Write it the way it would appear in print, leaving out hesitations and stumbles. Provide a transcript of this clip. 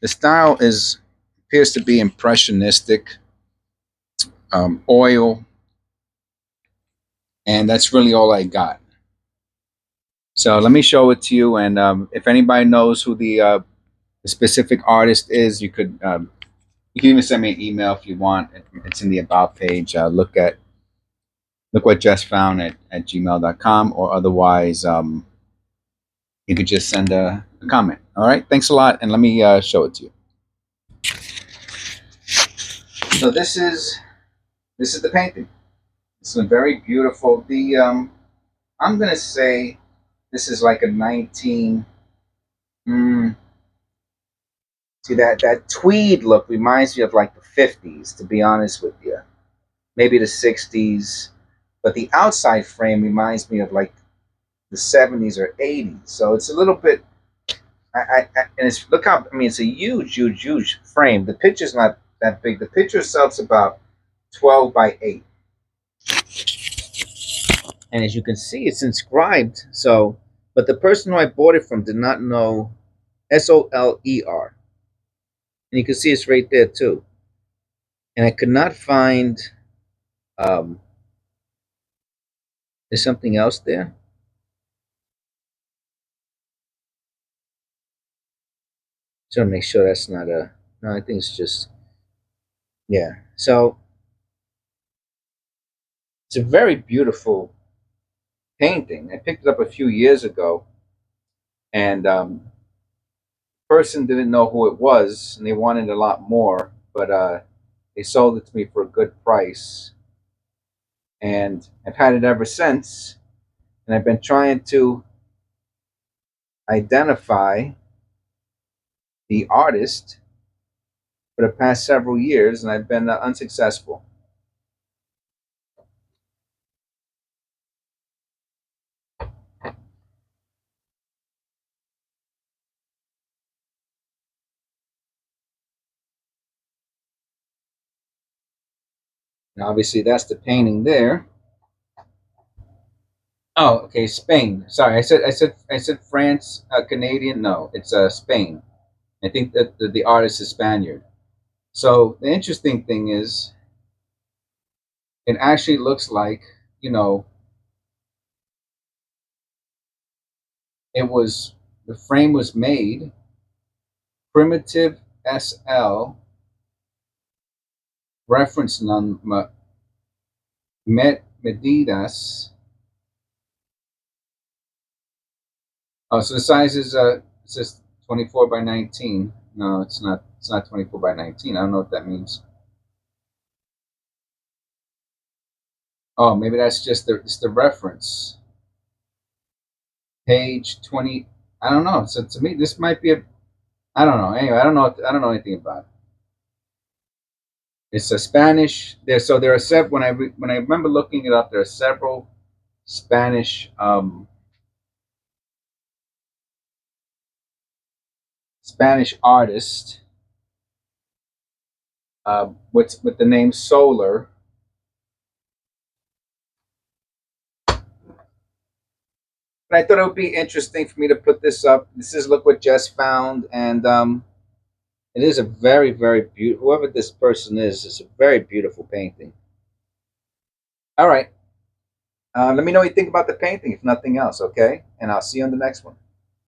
The style appears to be impressionistic, oil, and that's really all I got. So let me show it to you, and if anybody knows who the specific artist is, you can even send me an email if you want. It's in the about page. Look at lookwhatjesfound at gmail.com, or otherwise you could just send a comment. All right, thanks a lot, and let me show it to you. So this is the painting. It's very beautiful. I'm gonna say this is like a 19. See that tweed look reminds me of like the 50s, to be honest with you. Maybe the 60s, but the outside frame reminds me of like the 70s or 80s. So it's a little bit. It's a huge, huge, huge frame. The picture's not that big. The picture itself's about 12 by 8, and as you can see, it's inscribed. So, but the person who I bought it from did not know SOLER, and you can see it's right there too. And I could not find. There's something else there. So make sure that's not a. No, I think it's just. Yeah. So it's a very beautiful painting. I picked it up a few years ago, and the person didn't know who it was, and they wanted a lot more, but they sold it to me for a good price, and I've had it ever since. And I've been trying to identify the artist for the past several years, and I've been unsuccessful. Now, obviously, that's the painting there. Oh, okay, Spain. Sorry, I said France, Canadian. No, it's Spain. I think that the artist is Spaniard. So the interesting thing is, it actually looks like, you know, the frame was made primitive SL. Reference number medidas. Oh, so the size is it says 24 by 19. No, it's not. It's not 24 by 19. I don't know what that means. Oh, maybe that's just it's the reference. Page 20. I don't know. So to me, this might be a. I don't know. Anyway, I don't know anything about it. It's a Spanish. There are several. When I remember looking it up, there are several Spanish artists with the name Soler. But I thought it would be interesting for me to put this up. This is Look What Jess Found, and it is a very, very beautiful, whoever this person is, it's a very beautiful painting. All right. Let me know what you think about the painting, if nothing else, okay? And I'll see you on the next one.